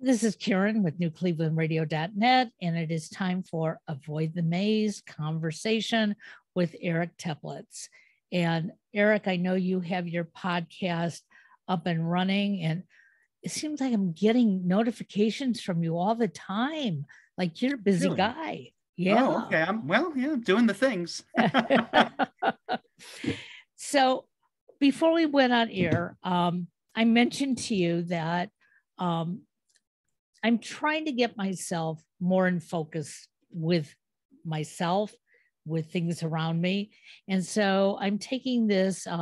This is Karen with newclevelandradio.net, and it is time for Avoid the Maze conversation with Eric Teplitz. And Eric, I know you have your podcast up and running, and it seems like I'm getting notifications from you all the time. Like, you're a busy really? Guy. Yeah. Oh, okay. I'm doing the things. So before we went on air, I mentioned to you that I'm trying to get myself more in focus with myself, with things around me. And so I'm taking this, I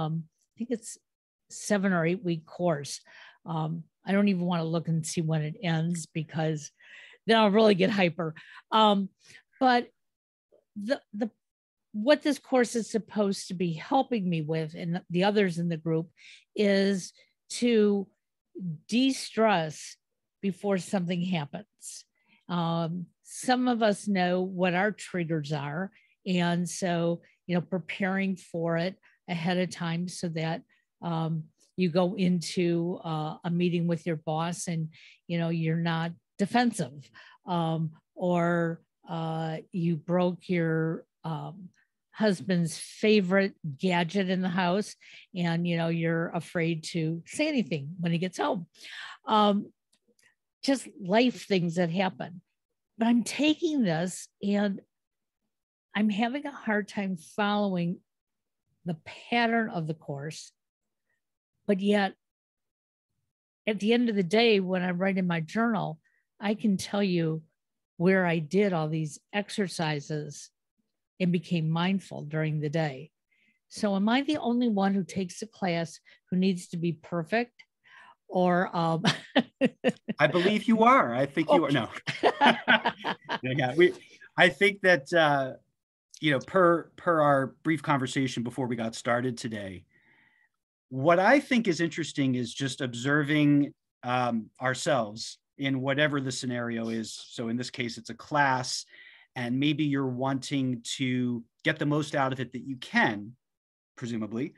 think it's 7 or 8 week course. I don't even want to look and see when it ends, because then I'll really get hyper. But what this course is supposed to be helping me with, and the others in the group, is to de-stress before something happens. Some of us know what our triggers are. And so, preparing for it ahead of time so that you go into a meeting with your boss and, you're not defensive, or you broke your husband's favorite gadget in the house and, you're afraid to say anything when he gets home. Just life things that happen. But I'm taking this and I'm having a hard time following the pattern of the course. But yet, at the end of the day, when I write in my journal, I can tell you where I did all these exercises and became mindful during the day. So am I the only one who takes a class who needs to be perfect? Or I believe you are. I think you are. No. Yeah, I think that per our brief conversation before we got started today, what I think is interesting is just observing ourselves in whatever the scenario is. So in this case, it's a class, and maybe you're wanting to get the most out of it that you can, presumably,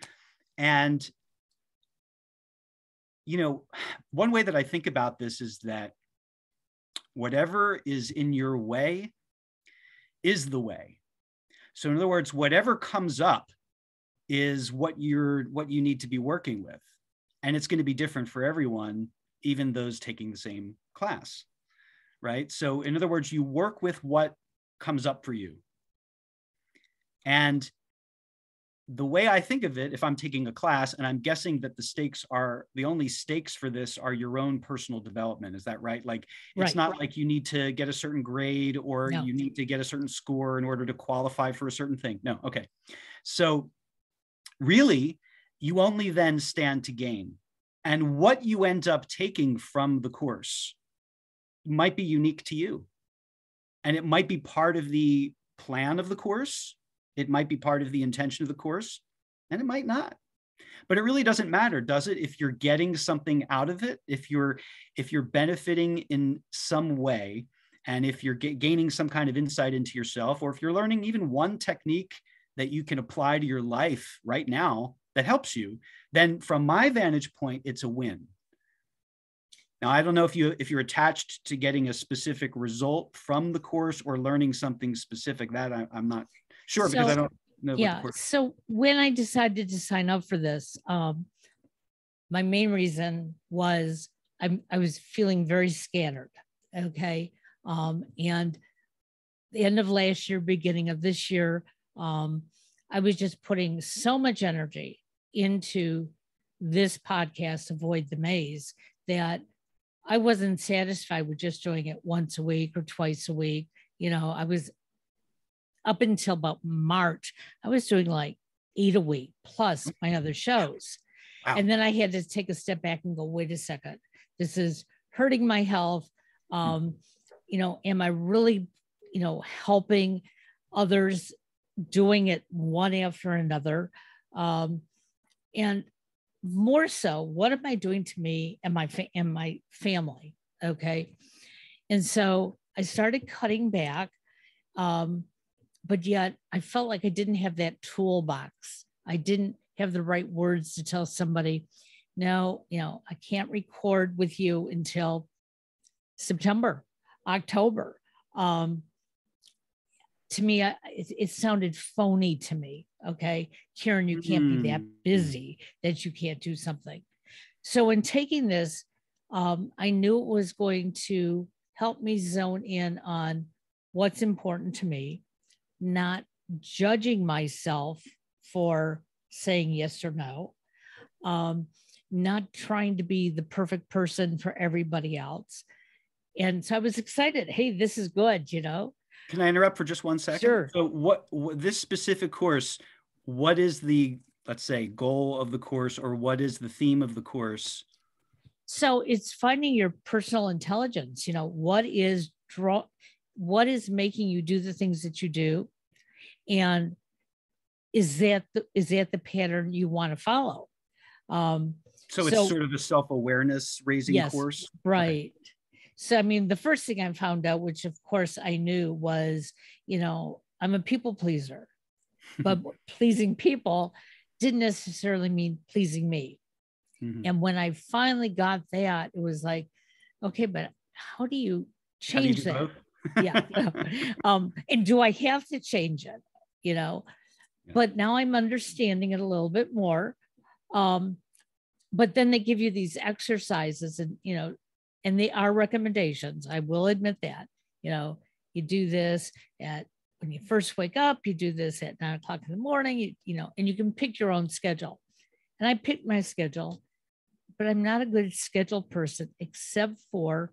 and one way that I think about this is that whatever is in your way is the way. So in other words, whatever comes up is what you need to be working with. And it's going to be different for everyone, even those taking the same class, right? So in other words, you work with what comes up for you. And the way I think of it, if I'm taking a class, and I'm guessing that the only stakes for this are your own personal development. Is that right? Like, it's not like you need to get a certain grade or you need to get a certain score in order to qualify for a certain thing. No. Okay. So really, you only then stand to gain. And what you end up taking from the course might be unique to you. And it might be part of the plan of the course. It might be part of the intention of the course, and it might not. But it really doesn't matter, does it? If you're getting something out of it, if you're benefiting in some way, and if you're gaining some kind of insight into yourself, or if you're learning even one technique that you can apply to your life right now that helps you, then from my vantage point, it's a win. Now, I don't know if you're attached to getting a specific result from the course or learning something specific. That I'm not sure, because I don't know. Yeah. So when I decided to sign up for this, my main reason was I was feeling very scattered. Okay. And the end of last year, beginning of this year, I was just putting so much energy into this podcast, Avoid the Maze, that I wasn't satisfied with just doing it once a week or twice a week. I was, up until about March, I was doing like 8 a week plus my other shows. Wow. And then I had to take a step back and go, wait a second, this is hurting my health. Am I really, helping others doing it one after another? And more so, what am I doing to me and my family? Okay. And so I started cutting back. But yet I felt like I didn't have that toolbox. I didn't have the right words to tell somebody, no, I can't record with you until September, October. To me, it sounded phony to me. Okay, Karen, you can't be that busy that you can't do something. So in taking this, I knew it was going to help me zone in on what's important to me, not judging myself for saying yes or no, not trying to be the perfect person for everybody else. And so I was excited. Hey, this is good, you know. Can I interrupt for just one second? Sure. So what this specific course, what is the, let's say, goal of the course, or what is the theme of the course? So it's finding your personal intelligence. You know, what is making you do the things that you do? And is that the pattern you want to follow? So it's sort of a self-awareness raising course. Right. Okay. So, I mean, the first thing I found out, which of course I knew, was, you know, I'm a people pleaser, but pleasing people didn't necessarily mean pleasing me. Mm-hmm. And when I finally got that, it was like, okay, but how do you change that? Yeah. And do I have to change it? You know, yeah. But now I'm understanding it a little bit more. But then they give you these exercises and, you know, and they are recommendations. I will admit that, you know, you do this when you first wake up, you do this at 9 o'clock in the morning, you know, and you can pick your own schedule. And I picked my schedule, but I'm not a good schedule person, except for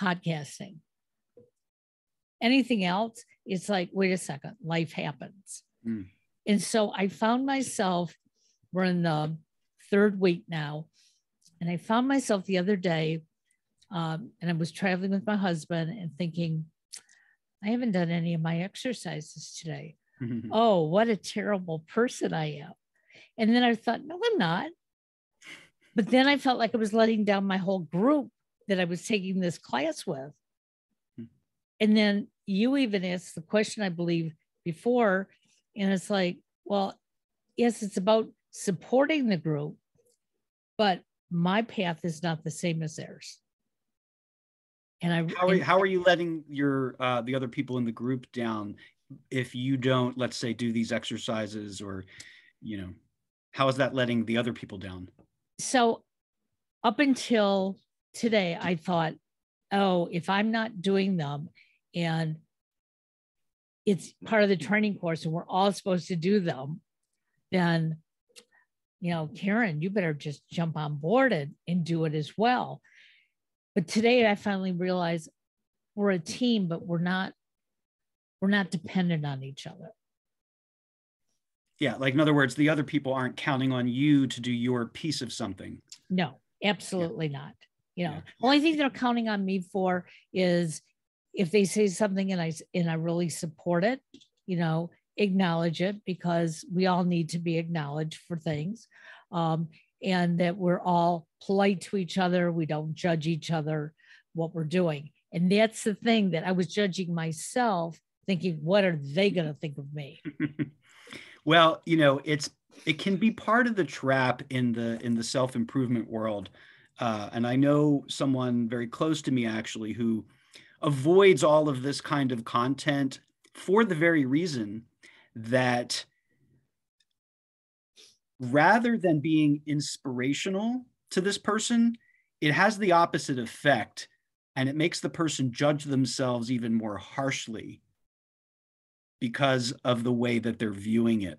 podcasting. Anything else, it's like, wait a second, life happens. Mm. And so I found myself, we're in the third week now, and I found myself the other day, and I was traveling with my husband and thinking, I haven't done any of my exercises today. Oh, what a terrible person I am. And then I thought, no, I'm not. But then I felt like I was letting down my whole group that I was taking this class with. And then you even asked the question, I believe, before. And it's like, well, yes, it's about supporting the group, but my path is not the same as theirs. And how are you letting your the other people in the group down if you don't, let's say, do these exercises? Or, you know, how is that letting the other people down? So up until today, I thought, oh, if I'm not doing them and it's part of the training course and we're all supposed to do them, then, you know, Karen, you better just jump on board and do it as well. But today I finally realized we're a team, but we're not dependent on each other. Yeah. Like, in other words, the other people aren't counting on you to do your piece of something. No, absolutely not. You know, the only thing they're counting on me for is if they say something and I really support it, you know, acknowledge it, because we all need to be acknowledged for things, and that we're all polite to each other. We don't judge each other, what we're doing. And that's the thing that I was judging myself, thinking, what are they going to think of me? Well, you know, it can be part of the trap in the self-improvement world. And I know someone very close to me, actually, who avoids all of this kind of content for the very reason that rather than being inspirational to this person, it has the opposite effect, and it makes the person judge themselves even more harshly because of the way that they're viewing it.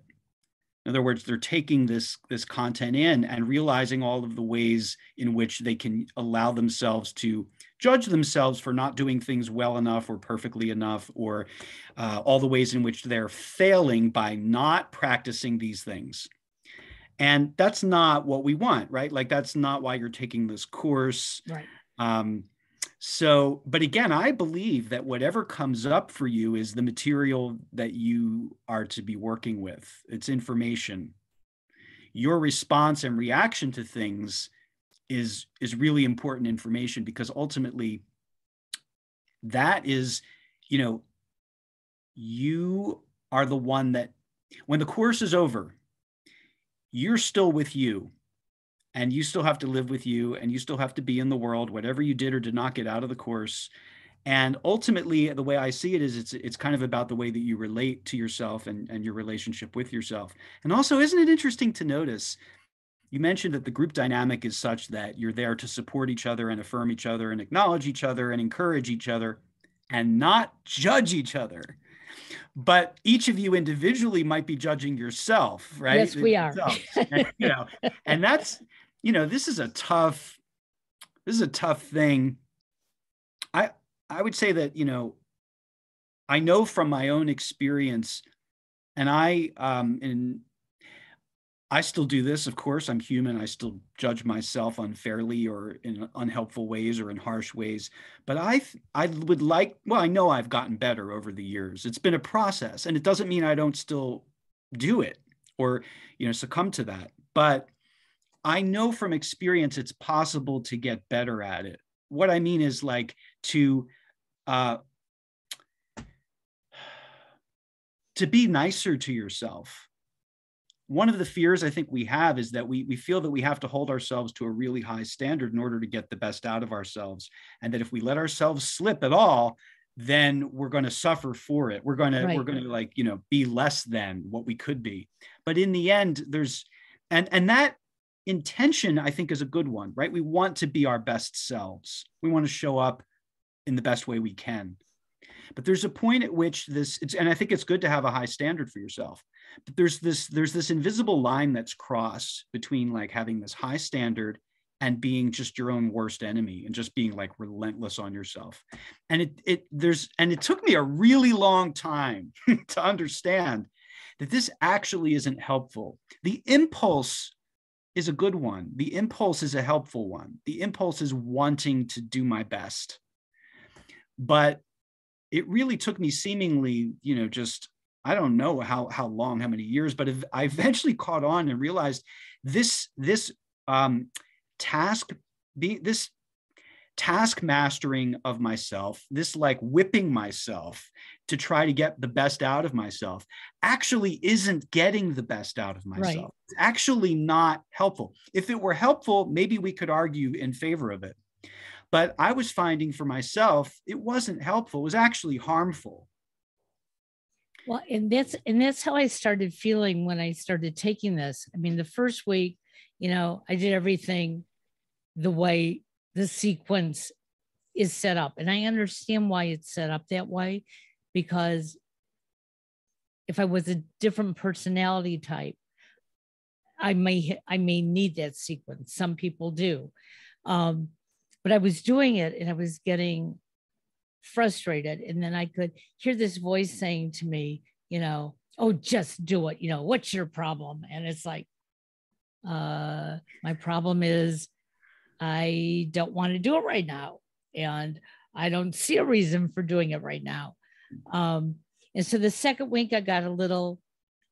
In other words, they're taking this content in and realizing all of the ways in which they can allow themselves to judge themselves for not doing things well enough or perfectly enough, or all the ways in which they're failing by not practicing these things. And that's not what we want, right? Like, that's not why you're taking this course. Right. So, but again, I believe that whatever comes up for you is the material that you are to be working with. It's information. Your response and reaction to things is really important information, because ultimately that is, you know, you are the one that, when the course is over, you're still with you. and you still have to live with you, and you still have to be in the world, whatever you did or did not get out of the course. And ultimately, the way I see it is it's kind of about the way that you relate to yourself and your relationship with yourself. And also, isn't it interesting to notice, you mentioned that the group dynamic is such that you're there to support each other and affirm each other and acknowledge each other and encourage each other and not judge each other. But each of you individually might be judging yourself, right? Yes, we are. And that's, this is a tough thing. I would say that, I know from my own experience, and I still do this, of course, I'm human. I still judge myself unfairly or in unhelpful ways or in harsh ways. But I know I've gotten better over the years. It's been a process, and it doesn't mean I don't still do it or, succumb to that. But I know from experience, it's possible to get better at it. What I mean is to be nicer to yourself. One of the fears I think we have is that we feel that we have to hold ourselves to a really high standard in order to get the best out of ourselves. And that if we let ourselves slip at all, then we're going to suffer for it. We're going to be less than what we could be. But in the end, and that intention, I think, is a good one, right? We want to be our best selves. We want to show up in the best way we can. But there's a point at which and I think it's good to have a high standard for yourself, but there's this invisible line that's crossed between like having this high standard and being just your own worst enemy and just being like relentless on yourself. And it took me a really long time to understand that this actually isn't helpful. The impulse is a good one. The impulse is a helpful one. The impulse is wanting to do my best, but it really took me seemingly, I don't know how long, how many years, but I eventually caught on and realized this task mastering of myself, this like whipping myself to try to get the best out of myself actually isn't getting the best out of myself. Right. It's actually not helpful. If it were helpful, maybe we could argue in favor of it. But I was finding for myself, it wasn't helpful. It was actually harmful. Well, and that's how I started feeling when I started taking this. I mean, the first week, I did everything the way the sequence is set up. And I understand why it's set up that way, because if I was a different personality type, I may need that sequence. Some people do. But I was doing it and I was getting frustrated. And then I could hear this voice saying to me, oh, just do it. What's your problem? And it's like, my problem is I don't want to do it right now. And I don't see a reason for doing it right now. And so the second week I got a little,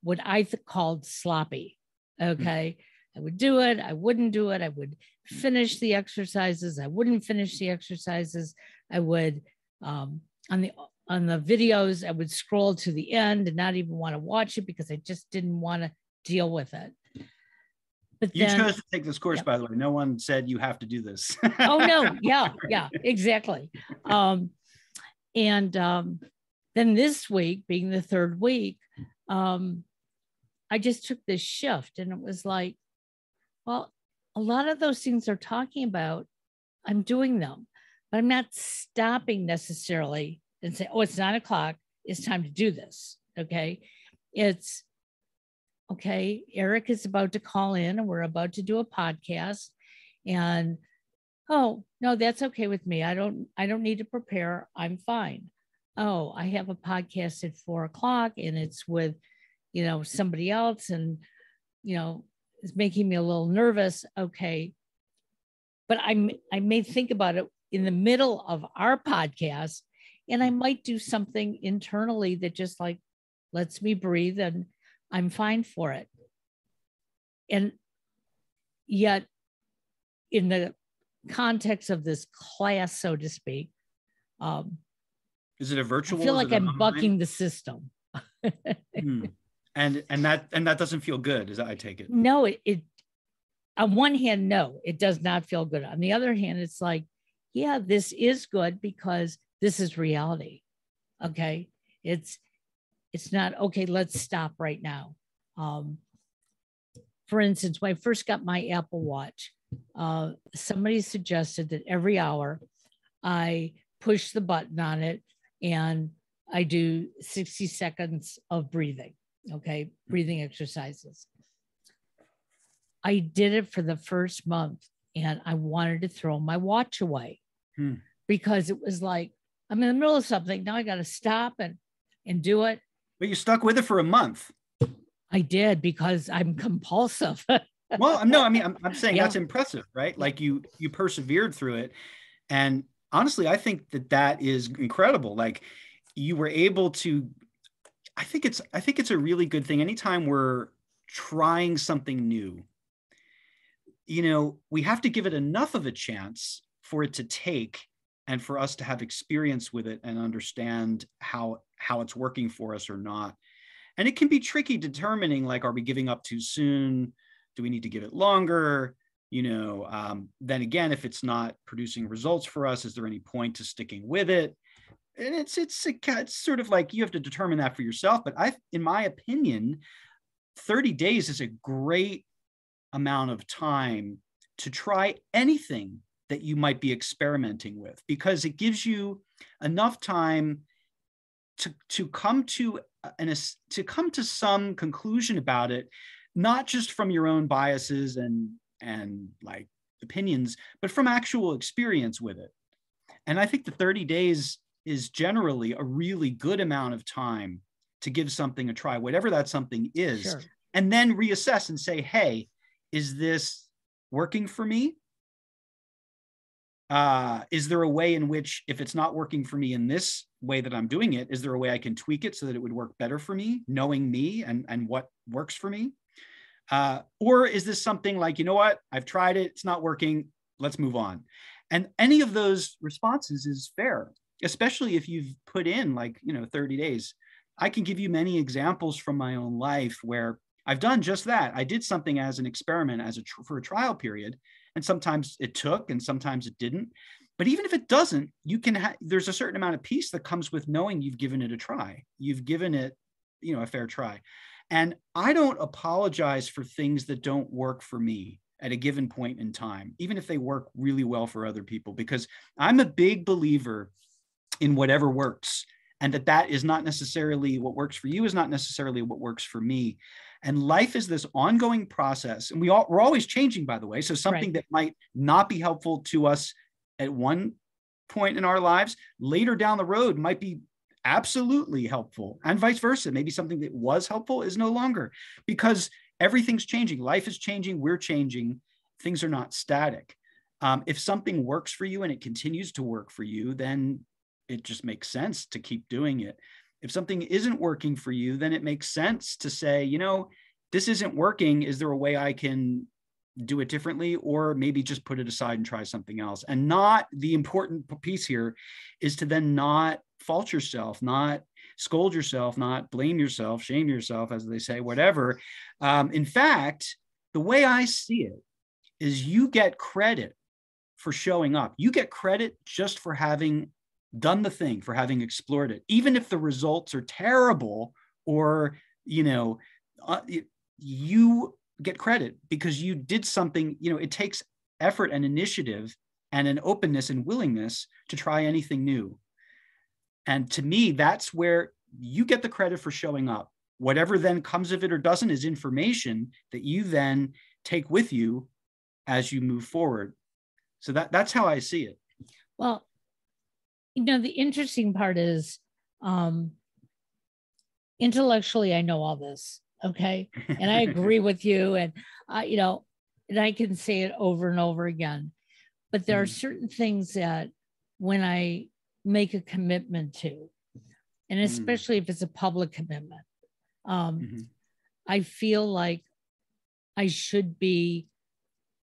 what I called sloppy. Okay. Mm-hmm. I would do it. I wouldn't do it. I would finish the exercises. I wouldn't finish the exercises. I would, on the videos, I would scroll to the end and not even want to watch it because I just didn't want to deal with it. But you chose to take this course, yeah. By the way. No one said you have to do this. Oh, no. Yeah, exactly. Then this week, being the third week, I just took this shift and it was like, well, a lot of those things they're talking about, I'm doing them, but I'm not stopping necessarily and say, oh, it's 9:00. It's time to do this. Okay. It's okay. Eric is about to call in and we're about to do a podcast, and, oh no, that's okay with me. I don't need to prepare. I'm fine. Oh, I have a podcast at 4:00 and it's with, somebody else, and, it's making me a little nervous. Okay. But I may think about it in the middle of our podcast, and I might do something internally that just like lets me breathe, and I'm fine for it. And yet in the context of this class, so to speak, is it a virtual? I feel like I'm bucking the system. And that doesn't feel good, as I take it. No, it on one hand, no, it does not feel good. On the other hand, it's like, yeah, this is good because this is reality. Okay. It's not, okay, let's stop right now. For instance, when I first got my Apple Watch, somebody suggested that every hour I push the button on it and I do 60 seconds of breathing, okay, breathing exercises. I did it for the first month and I wanted to throw my watch away because it was like, I'm in the middle of something. Now I got to stop and do it. But you stuck with it for a month. I did because I'm compulsive. Well, no, I mean, I'm saying that's impressive, right? Like you persevered through it. And honestly, I think that is incredible. Like you were able to, I think it's a really good thing. Anytime we're trying something new, you know, we have to give it enough of a chance for it to take and for us to have experience with it and understand how it's working for us or not. And it can be tricky determining, like, are we giving up too soon? Do we need to give it longer? You know, then again, if it's not producing results for us, is there any point to sticking with it? And it's sort of like you have to determine that for yourself. But in my opinion, 30 days is a great amount of time to try anything that you might be experimenting with, because it gives you enough time to come to some conclusion about it, not just from your own biases and like opinions, but from actual experience with it. And I think the 30 days is generally a really good amount of time to give something a try, whatever that something is, sure, and then reassess and say, hey, is this working for me? Is there a way in which, if it's not working for me in this way that I'm doing it, is there a way I can tweak it so that it would work better for me, knowing me and what works for me? Or is this something like, you know what, I've tried it, it's not working, let's move on. And any of those responses is fair, especially if you've put in, like, you know, 30 days. I can give you many examples from my own life where I've done just that. I did something as an experiment for a trial period, and sometimes it took and sometimes it didn't. But even if it doesn't, you can there's a certain amount of peace that comes with knowing you've given it a try. You've given it, you know, a fair try. And I don't apologize for things that don't work for me at a given point in time, even if they work really well for other people, because I'm a big believer in whatever works, and that is not necessarily what works for you is not necessarily what works for me. And life is this ongoing process. And we're always changing, by the way. So something that might not be helpful to us at one point in our lives, later down the road might be absolutely helpful, and vice versa. Maybe something that was helpful is no longer, because everything's changing. Life is changing. We're changing. Things are not static. If something works for you and it continues to work for you, then it just makes sense to keep doing it. If something isn't working for you, then it makes sense to say, you know, this isn't working. Is there a way I can do it differently, or maybe just put it aside and try something else? And not the important piece here is to then not fault yourself, not scold yourself, not blame yourself, shame yourself, as they say, whatever. In fact, the way I see it is you get credit for showing up. You get credit just for having done the thing, for having explored it, even if the results are terrible, or, you know, you get credit because you did something. You know, it takes effort and initiative and an openness and willingness to try anything new. And to me, that's where you get the credit for showing up. Whatever then comes of it or doesn't is information that you then take with you as you move forward. So that's how I see it. Well, you know, the interesting part is intellectually, I know all this, okay? And I agree with you, and, you know, and I can say it over and over again. But there are certain things that when I make a commitment to, and especially if it's a public commitment, I feel like I should be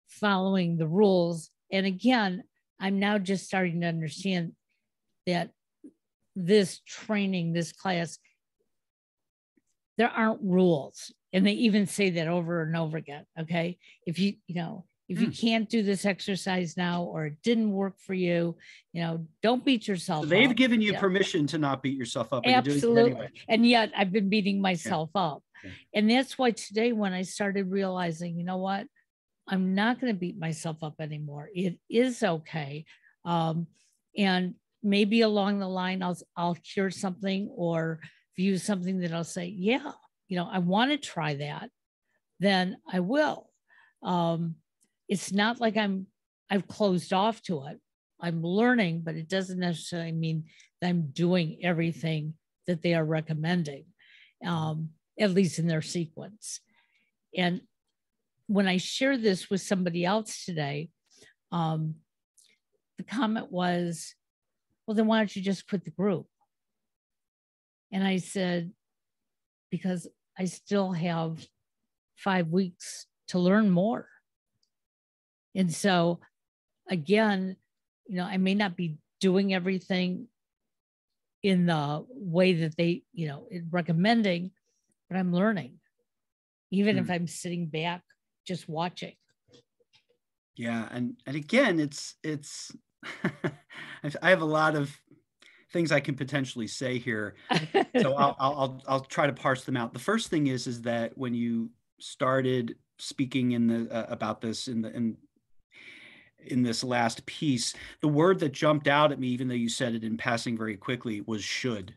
following the rules. And again, I'm now just starting to understand that this training, this class there aren't rules. And they even say that over and over again. Okay. If you can't do this exercise now, or it didn't work for you, don't beat yourself up. So they've given you permission to not beat yourself up. Absolutely. And you're doing it anyway. And yet I've been beating myself up. Yeah. And that's why today, when I started realizing, you know what, I'm not going to beat myself up anymore. It is okay. And maybe along the line, I'll hear something or view something that I'll say, yeah, I want to try that, then I will. It's not like I've closed off to it. I'm learning, but it doesn't necessarily mean that I'm doing everything that they are recommending, at least in their sequence. And when I share this with somebody else today, the comment was, well, then why don't you just quit the group? And I said, because I still have 5 weeks to learn more. And so again, I may not be doing everything in the way that they, recommending, but I'm learning, even if I'm sitting back, just watching. Yeah. And again, it's, I have a lot of things I can potentially say here. So I'll try to parse them out. The first thing is that when you started speaking about this in this last piece, the word that jumped out at me, even though you said it in passing very quickly, was should.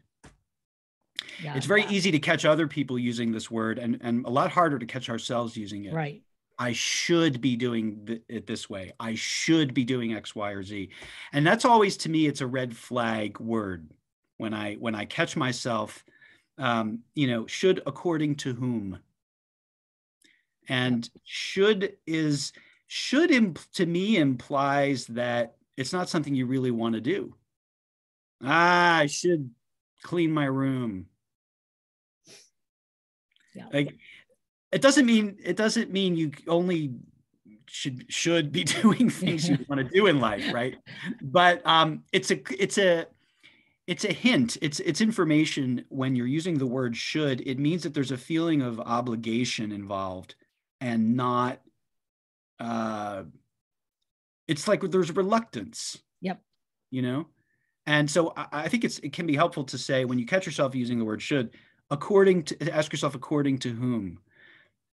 Yeah, it's very easy to catch other people using this word and a lot harder to catch ourselves using it. Right. I should be doing it this way. I should be doing X, Y, or Z. And that's always, to me, it's a red flag word. When I catch myself, should according to whom? And should to me implies that it's not something you really want to do. I should clean my room. Yeah. Like, it doesn't mean you only should be doing things you want to do in life, right? But it's a hint. It's information. When you're using the word should, it means that there's a feeling of obligation involved, and not it's like there's reluctance. Yep. And so I think it can be helpful to say, when you catch yourself using the word should, ask yourself, according to whom?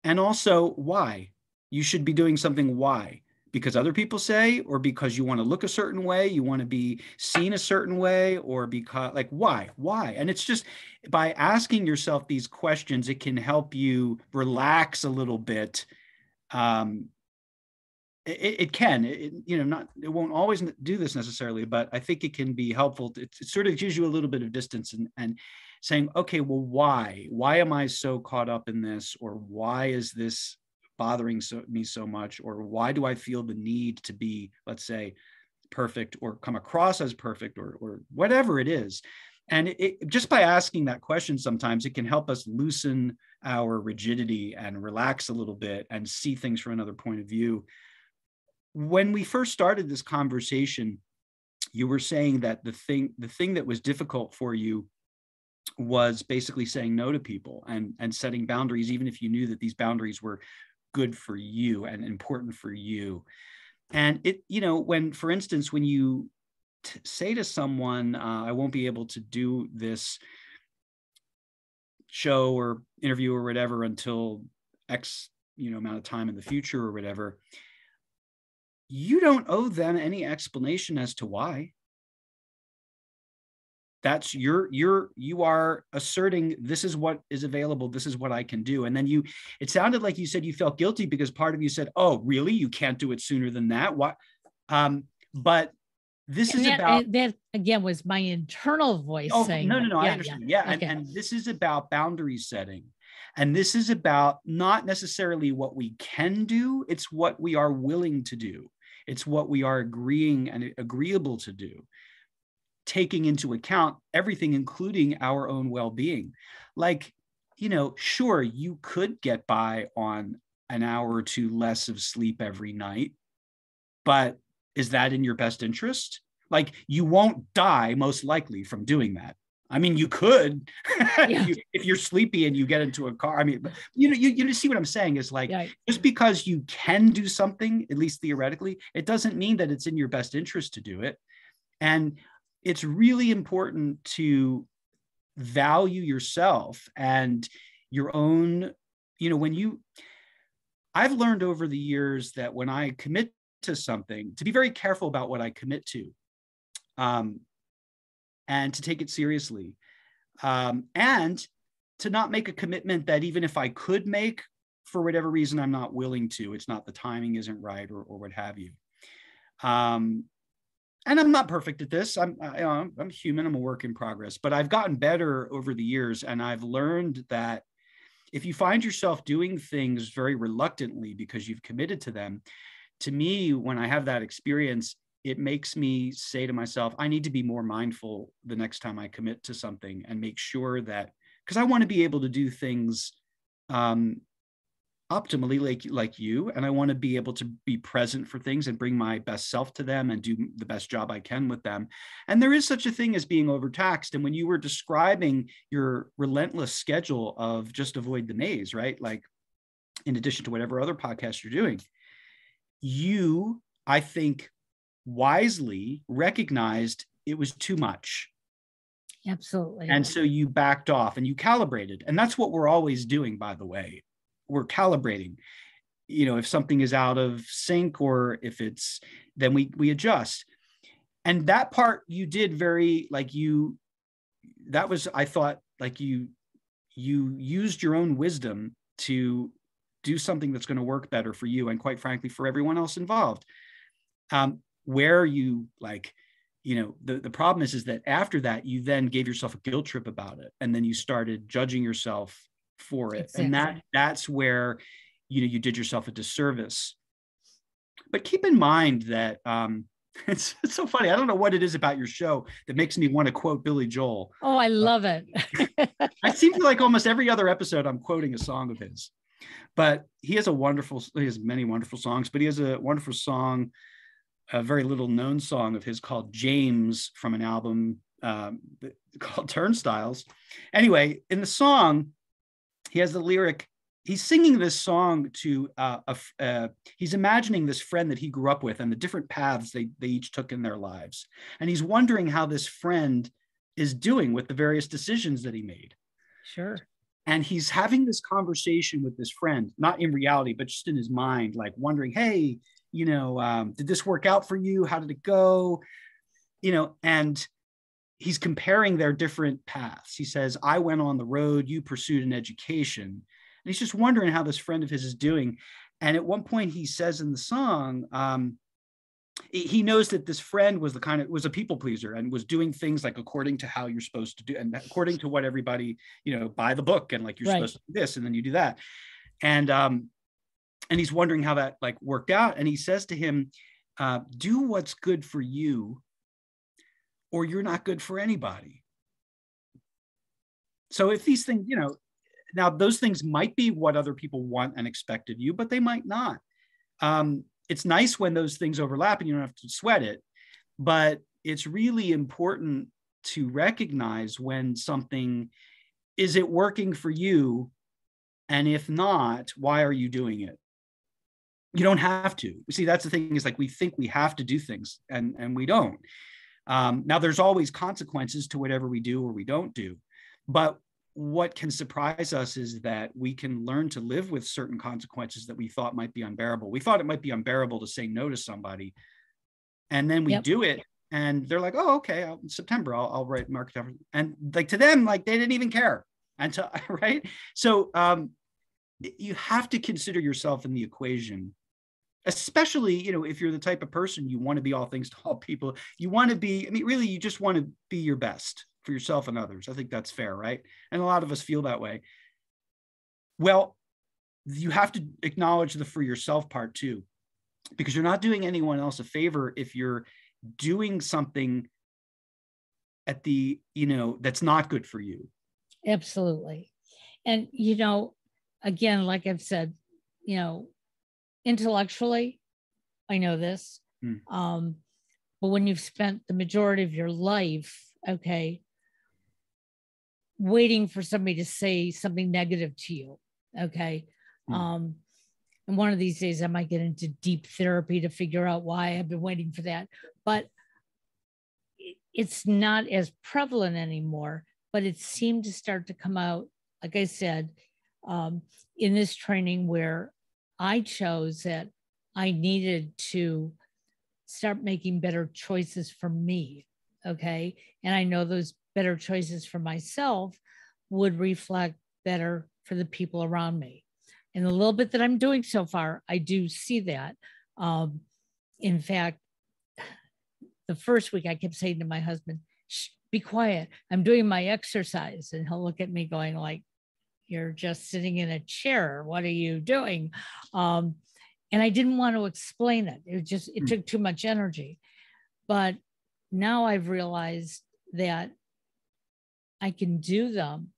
And also, why? You should be doing something, why? Because other people say, or because you want to look a certain way, you want to be seen a certain way, or because, like, why? Why? And it's just by asking yourself these questions, it can help you relax a little bit. It won't always do this necessarily, but I think it can be helpful. It sort of gives you a little bit of distance and saying, okay, well, why? Why am I so caught up in this? Or why is this bothering me so much? Or why do I feel the need to be, let's say, perfect, or come across as perfect, or whatever it is? And just by asking that question, sometimes it can help us loosen our rigidity and relax a little bit and see things from another point of view. When we first started this conversation, you were saying that the thing that was difficult for you was basically saying no to people and setting boundaries, even if you knew that these boundaries were good for you and important for you. And when you say to someone, I won't be able to do this show or interview or whatever until X, amount of time in the future or whatever, you don't owe them any explanation as to why. That's you are asserting, this is what is available, this is what I can do. And then it sounded like you said you felt guilty because part of you said, oh, really? You can't do it sooner than that? Why? But this and is that, about... That, again, was my internal voice saying... No, I understand. Yeah. Okay. And this is about boundary setting. And this is about not necessarily what we can do, it's what we are willing to do. It's what we are agreeable to do, taking into account everything, including our own well-being. Like, sure, you could get by on an hour or two less of sleep every night, but is that in your best interest? Like, you won't die most likely from doing that. I mean, you could, yeah. If you're sleepy and you get into a car. I mean, but, you know, you see what I'm saying is like, yeah. Just because you can do something, at least theoretically, it doesn't mean that it's in your best interest to do it. And it's really important to value yourself and your own, you know, I've learned over the years that when I commit to something, to be very careful about what I commit to. And to take it seriously, and to not make a commitment that even if I could make, for whatever reason, I'm not willing to, it's not, the timing isn't right, or what have you. And I'm not perfect at this. I'm human, I'm a work in progress, but I've gotten better over the years. And I've learned that if you find yourself doing things very reluctantly because you've committed to them, to me, when I have that experience, it makes me say to myself, I need to be more mindful the next time I commit to something and make sure that, because I want to be able to do things optimally like you, and I want to be able to be present for things and bring my best self to them and do the best job I can with them. And there is such a thing as being overtaxed. And when you were describing your relentless schedule of just Avoid the Maze, right? Like, in addition to whatever other podcast you're doing, you, I think, wisely recognized it was too much. Absolutely. And so you backed off and you calibrated. And that's what we're always doing, by the way. We're calibrating. You know, if something is out of sync, or if it's, then we adjust. And that part you did very, like, you, that was, I thought, like, you used your own wisdom to do something that's going to work better for you, and quite frankly, for everyone else involved. Where you, like, you know, the problem is that after that, you then gave yourself a guilt trip about it. And then you started judging yourself for it. Exactly. And that's where, you know, you did yourself a disservice. But keep in mind that it's so funny. I don't know what it is about your show that makes me want to quote Billy Joel. Oh, I love it. I seem to, like, almost every other episode, I'm quoting a song of his. But he has many wonderful songs, but he has a wonderful song, a very little known song of his called James, from an album called Turnstiles. Anyway, in the song, he has the lyric, he's singing this song to, he's imagining this friend that he grew up with and the different paths they each took in their lives. And he's wondering how this friend is doing with the various decisions that he made. Sure. And he's having this conversation with this friend, not in reality, but just in his mind, like wondering, hey, you know, did this work out for you? How did it go? You know, and he's comparing their different paths. He says, I went on the road, you pursued an education. And he's just wondering how this friend of his is doing. And at one point he says in the song, he knows that this friend was was a people pleaser and was doing things like according to how you're supposed to do, and according to what everybody, you know, buy the book, and like, you're right, supposed to do this and then you do that. And he's wondering how that, like, worked out. And he says to him, do what's good for you, or you're not good for anybody. So if these things, you know, now those things might be what other people want and expect of you, but they might not. It's nice when those things overlap and you don't have to sweat it, but it's really important to recognize when something, is it working for you? And if not, why are you doing it? You don't have to. See, that's the thing, is like, we think we have to do things, and we don't. Now, there's always consequences to whatever we do or we don't do. But what can surprise us is that we can learn to live with certain consequences that we thought might be unbearable. We thought it might be unbearable to say no to somebody. And then we do it. And they're like, oh, okay, in September, I'll write market. And like, to them, like, they didn't even care. And to, right? So you have to consider yourself in the equation, especially, you know, if you're the type of person, you want to be all things to all people. You want to be, I mean, really, you just want to be your best for yourself and others. I think that's fair, right? And a lot of us feel that way. Well, you have to acknowledge the for yourself part too, because you're not doing anyone else a favor if you're doing something at the, you know, that's not good for you. Absolutely. And, you know, again, like I've said, you know, intellectually, I know this, but when you've spent the majority of your life, okay, waiting for somebody to say something negative to you. Okay. And one of these days I might get into deep therapy to figure out why I've been waiting for that, but it's not as prevalent anymore, but it seemed to start to come out, like I said, in this training where I chose that I needed to start making better choices for me. Okay. And I know those better choices for myself would reflect better for the people around me. And the little bit that I'm doing so far, I do see that. In fact, the first week I kept saying to my husband, shh, be quiet. I'm doing my exercise. And he'll look at me going like, you're just sitting in a chair. What are you doing? And I didn't want to explain it. It just, it took too much energy. But now I've realized that I can do them.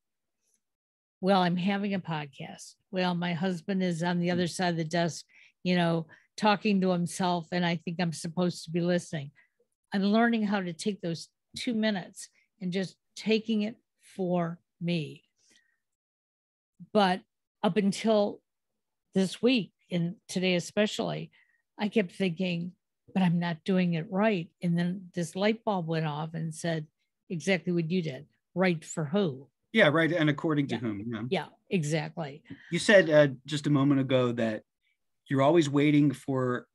Well, I'm having a podcast. Well, my husband is on the other side of the desk, you know, talking to himself. And I think I'm supposed to be listening. I'm learning how to take those 2 minutes and just taking it for me. But up until this week and today, especially, I kept thinking, but I'm not doing it right. And then this light bulb went off and said exactly what you did. Right for who? Yeah, right. And according to whom. You know? Yeah, exactly. You said just a moment ago that you're always waiting for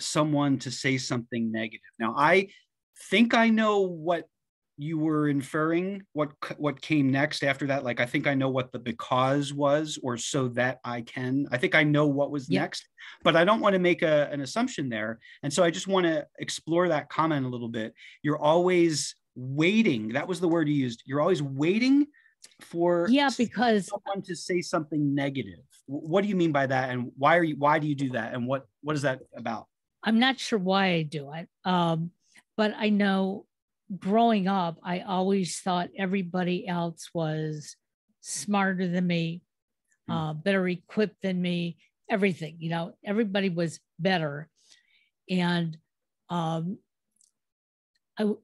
someone to say something negative. Now, I think I know what you were inferring, what came next after that. Like, I think I know what the because was, or so that I can. I think I know what was next, but I don't want to make an assumption there. And so I just want to explore that comment a little bit. You're always waiting. That was the word you used. You're always waiting for because someone to say something negative. What do you mean by that? And why do you do that? And what is that about? I'm not sure why I do it. But I know growing up, I always thought everybody else was smarter than me, better equipped than me, everything, you know, everybody was better. And it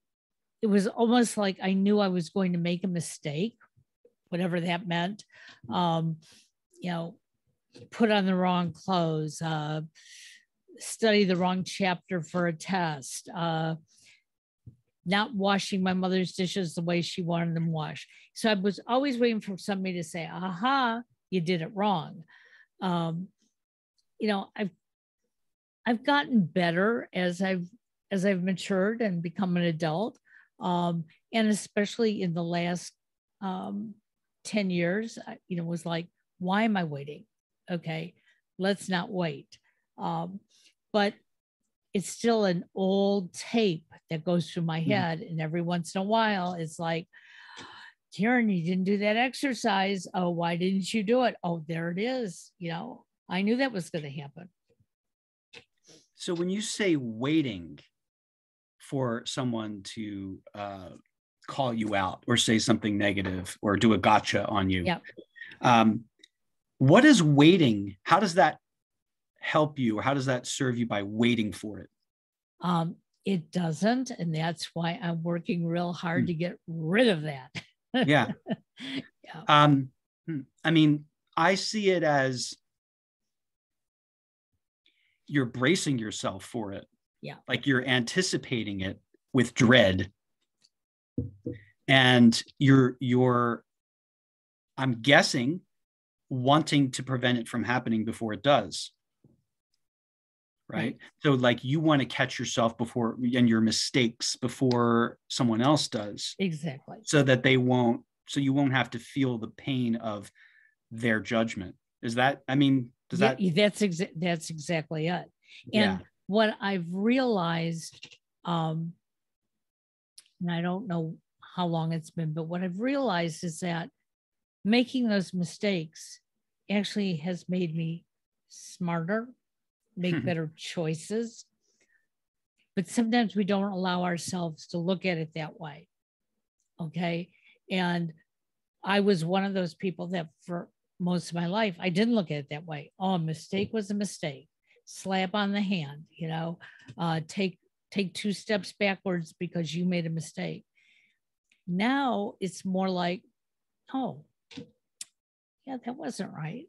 was almost like I knew I was going to make a mistake, whatever that meant, you know, put on the wrong clothes, study the wrong chapter for a test, not washing my mother's dishes the way she wanted them washed. So I was always waiting for somebody to say, aha, you did it wrong. You know, I've gotten better as I've matured and become an adult. And especially in the last 10 years, you know, was like, why am I waiting? Okay, let's not wait. But it's still an old tape that goes through my head. And every once in a while, it's like, Karen, you didn't do that exercise. Oh, why didn't you do it? Oh, there it is. You know, I knew that was going to happen. So when you say waiting for someone to call you out or say something negative or do a gotcha on you, what is waiting? How does that help you, or how does that serve you by waiting for it? It doesn't, and that's why I'm working real hard to get rid of that. I mean, I see it as you're bracing yourself for it. Yeah, like you're anticipating it with dread, and you're I'm guessing wanting to prevent it from happening before it does. Right. So like you want to catch yourself before, and your mistakes before someone else does. Exactly. So that they won't, so you won't have to feel the pain of their judgment. Is that, I mean, does that? That's exactly it. And what I've realized, and I don't know how long it's been, but what I've realized is that making those mistakes actually has made me smarter, make better choices. But sometimes we don't allow ourselves to look at it that way. Okay. And I was one of those people that for most of my life, I didn't look at it that way. Oh, a mistake was a mistake. Slap on the hand, you know, take 2 steps backwards because you made a mistake. Now it's more like, oh, yeah, that wasn't right.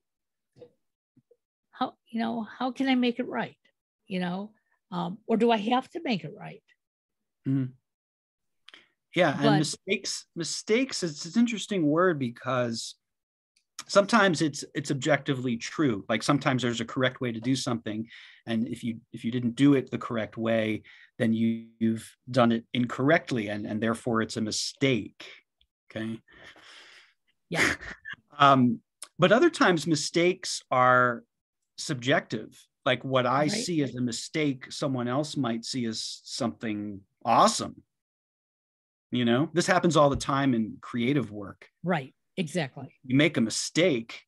How, you know, how can I make it right? You know, or do I have to make it right? Mm-hmm. Yeah, but, and mistakes, it's an interesting word because sometimes it's objectively true. Like sometimes there's a correct way to do something. And if you didn't do it the correct way, then you've done it incorrectly and therefore it's a mistake. Okay. Yeah. But other times mistakes are subjective. Like what I right. see as a mistake, someone else might see as something awesome. You know, this happens all the time in creative work. Right. Exactly. You make a mistake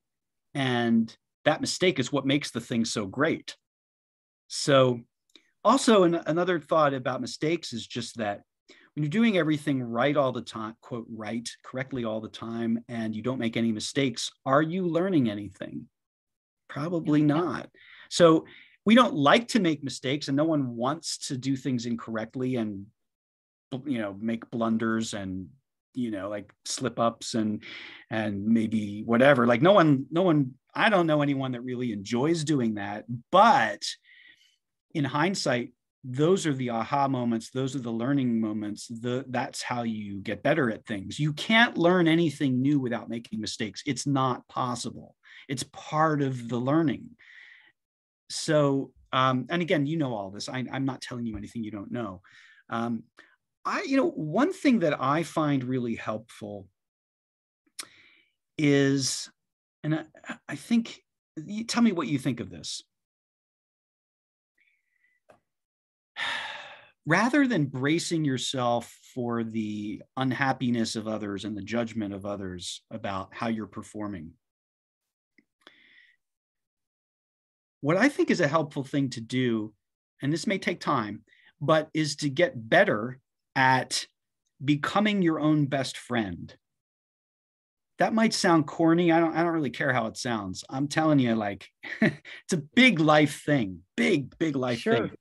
and that mistake is what makes the thing so great. So also another thought about mistakes is just that when you're doing everything right all the time, quote, right, correctly all the time, and you don't make any mistakes, are you learning anything? Probably not. So we don't like to make mistakes and no one wants to do things incorrectly and, you know, make blunders and, you know, like slip ups and maybe whatever, like no one, I don't know anyone that really enjoys doing that, but in hindsight, those are the aha moments. Those are the learning moments. That's how you get better at things. You can't learn anything new without making mistakes. It's not possible. It's part of the learning. So, and again, you know, all this, I'm not telling you anything you don't know. One thing that I find really helpful is, and I think, you tell me what you think of this. Rather than bracing yourself for the unhappiness of others and the judgment of others about how you're performing, what I think is a helpful thing to do, and this may take time, but is to get better at becoming your own best friend. That might sound corny. I don't really care how it sounds. I'm telling you, like, it's a big life thing, big life sure. thing.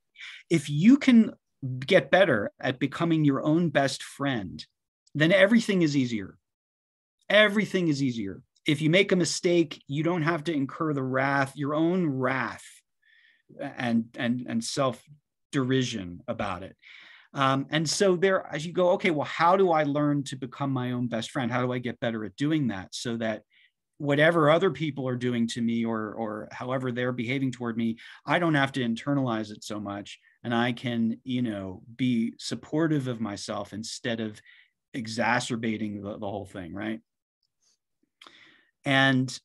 If you can get better at becoming your own best friend, then everything is easier. Everything is easier. If you make a mistake, you don't have to incur your own wrath and self-derision about it. And so there, as you go, okay, well, how do I learn to become my own best friend? How do I get better at doing that so that whatever other people are doing to me or however they're behaving toward me, I don't have to internalize it so much. And I can, you know, be supportive of myself instead of exacerbating the whole thing, right? And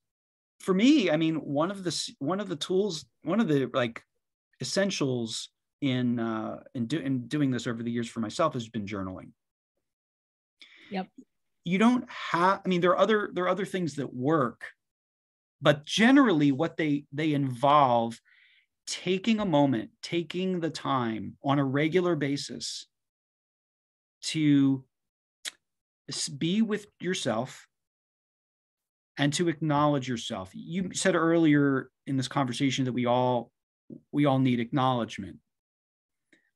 for me, I mean, one of the essentials in doing this over the years for myself has been journaling. Yep. You don't have, I mean, there are other things that work, but generally what they involve taking a moment, taking the time on a regular basis to be with yourself and to acknowledge yourself. You said earlier in this conversation that we all need acknowledgement.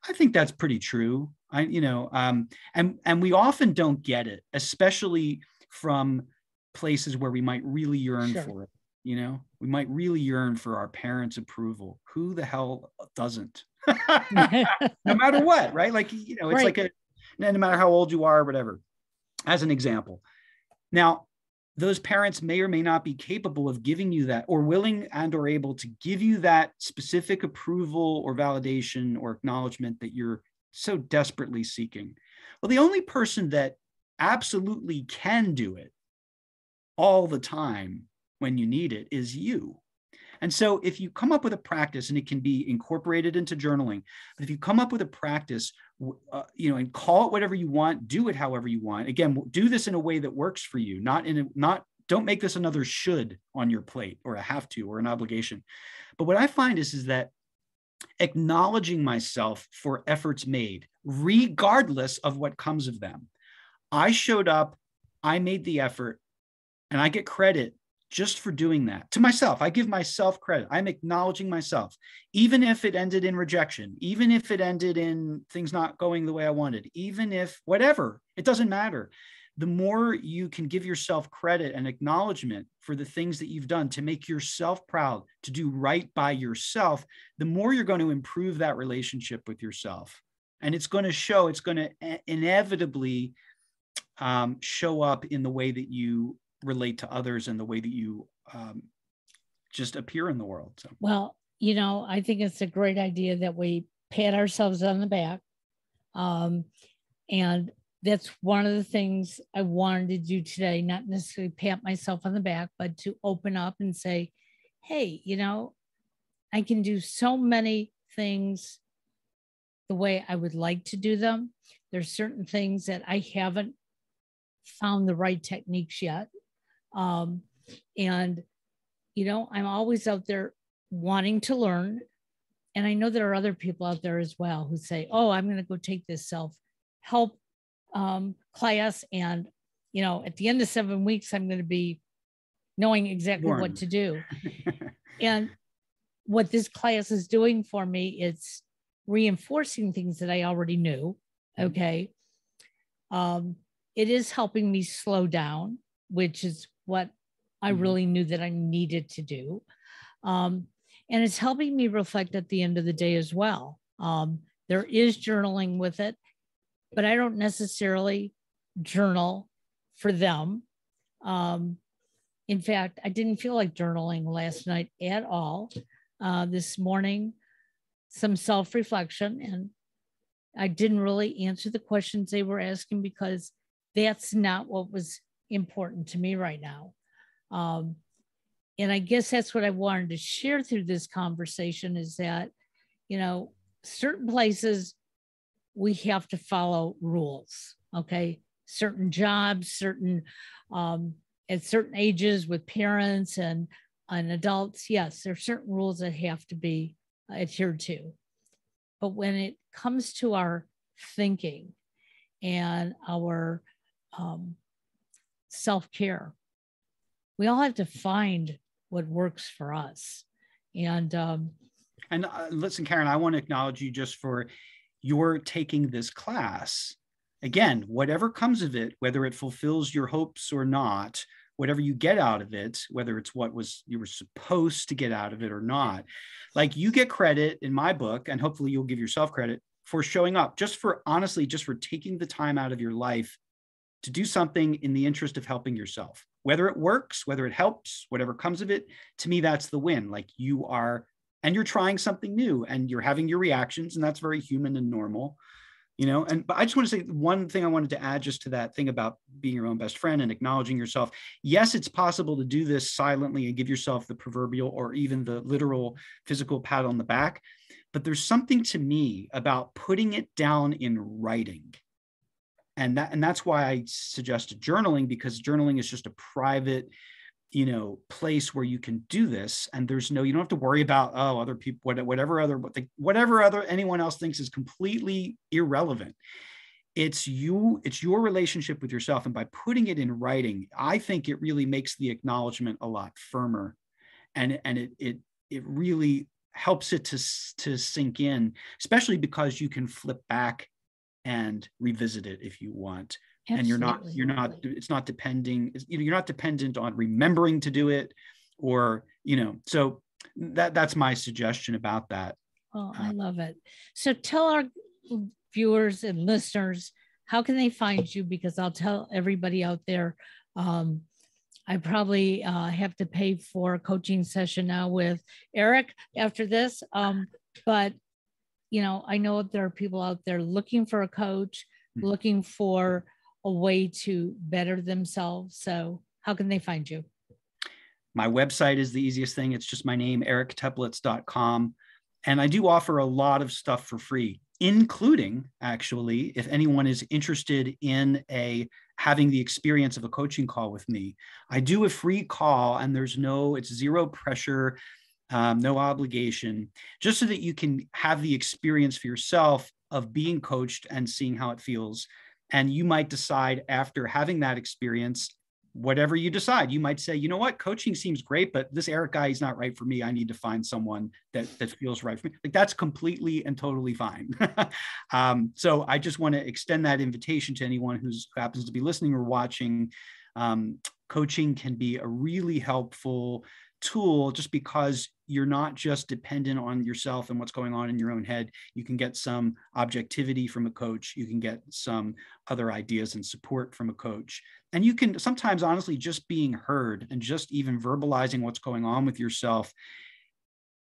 I think that's pretty true. And we often don't get it, especially from places where we might really yearn sure. for it. You know, we might really yearn for our parents' approval. Who the hell doesn't? No matter what, right? Like, you know, it's right. like no matter how old you are or whatever, as an example. Now, those parents may or may not be capable of giving you that or willing and or able to give you that specific approval or validation or acknowledgement that you're so desperately seeking. Well, the only person that absolutely can do it all the time when you need it is you. And so if you come up with a practice, and it can be incorporated into journaling, but if you come up with a practice, and call it whatever you want, do it however you want. Again, do this in a way that works for you, don't make this another should on your plate or a have to or an obligation. But what I find is that acknowledging myself for efforts made, regardless of what comes of them, I showed up, I made the effort, and I get credit just for doing that to myself. I give myself credit. I'm acknowledging myself, even if it ended in rejection, even if it ended in things not going the way I wanted, even if whatever, it doesn't matter. the more you can give yourself credit and acknowledgement for the things that you've done to make yourself proud, to do right by yourself, the more you're going to improve that relationship with yourself. And it's going to show, it's going to inevitably show up in the way that you relate to others and the way that you just appear in the world. So. Well, you know, I think it's a great idea that we pat ourselves on the back. And that's one of the things I wanted to do today, not necessarily pat myself on the back, but to open up and say, hey, you know, I can do so many things the way I would like to do them. There's certain things that I haven't found the right techniques yet. And, you know, I'm always out there wanting to learn. And I know there are other people out there as well who say, oh, I'm going to go take this self-help class. And, you know, at the end of 7 weeks, I'm going to be knowing exactly what to do. And what this class is doing for me, it's reinforcing things that I already knew. Okay. It is helping me slow down, which is what I really knew that I needed to do. And it's helping me reflect at the end of the day as well. There is journaling with it, but I don't necessarily journal for them. In fact, I didn't feel like journaling last night at all. This morning, some self-reflection, and I didn't really answer the questions they were asking because that's not what was important to me right now. And I guess that's what I wanted to share through this conversation is that, you know, certain places we have to follow rules, okay? Certain jobs, certain, at certain ages with parents and adults, yes, there are certain rules that have to be adhered to. But when it comes to our thinking and our self-care, we all have to find what works for us. And listen, Karen, I want to acknowledge you just for your taking this class. Again, whatever comes of it, whether it fulfills your hopes or not, whatever you get out of it, whether it's what was you were supposed to get out of it or not, like you get credit in my book, and hopefully you'll give yourself credit for showing up, just for honestly, just for taking the time out of your life to do something in the interest of helping yourself. Whether it works, whether it helps, whatever comes of it, to me, that's the win. Like you are, and you're trying something new and you're having your reactions, and that's very human and normal, you know? And, but I just want to say one thing I wanted to add just to that thing about being your own best friend and acknowledging yourself. Yes, it's possible to do this silently and give yourself the proverbial or even the literal physical pat on the back, but there's something to me about putting it down in writing. And that's why I suggested journaling, because journaling is just a private, you know, place where you can do this. And there's no, you don't have to worry about, oh, other people, whatever anyone else thinks is completely irrelevant. It's your relationship with yourself. And by putting it in writing, I think it really makes the acknowledgement a lot firmer. And it really helps it to sink in, especially because you can flip back and revisit it if you want. Absolutely. And you're not dependent on remembering to do it, or, you know, so that's my suggestion about that. Oh, I love it. So tell our viewers and listeners, how can they find you? Because I'll tell everybody out there, I probably have to pay for a coaching session now with Eric after this, but you know, I know there are people out there looking for a coach, looking for a way to better themselves. So how can they find you? My website is the easiest thing. It's just my name, ericteplitz.com. And I do offer a lot of stuff for free, including actually, if anyone is interested in having the experience of a coaching call with me, I do a free call, and it's zero pressure. No obligation, just so that you can have the experience for yourself of being coached and seeing how it feels. And you might decide after having that experience whatever you decide. You might say, you know what, coaching seems great, but this Eric guy is not right for me. I need to find someone that feels right for me. Like, that's completely and totally fine. So I just want to extend that invitation to anyone who happens to be listening or watching. Coaching can be a really helpful tool, just because you're not just dependent on yourself and what's going on in your own head. You can get some objectivity from a coach. You can get some other ideas and support from a coach. And you can sometimes, honestly, just being heard and just even verbalizing what's going on with yourself,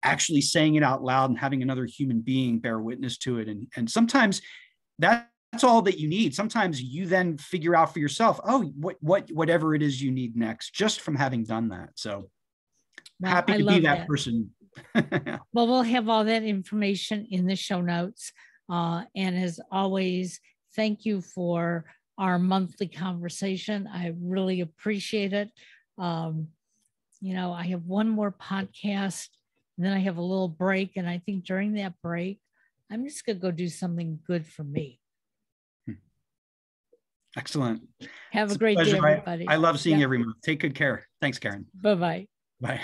actually saying it out loud and having another human being bear witness to it. And sometimes that's all that you need. Sometimes you then figure out for yourself, oh, whatever it is you need next, just from having done that. So well, happy to be that person. Well, we'll have all that information in the show notes. And as always, thank you for our monthly conversation. I really appreciate it. You know, I have one more podcast, and then I have a little break. And I think during that break, I'm just going to go do something good for me. Excellent. Have a great day, everybody. I love seeing everyone. Take good care. Thanks, Karen. Bye-bye. Bye.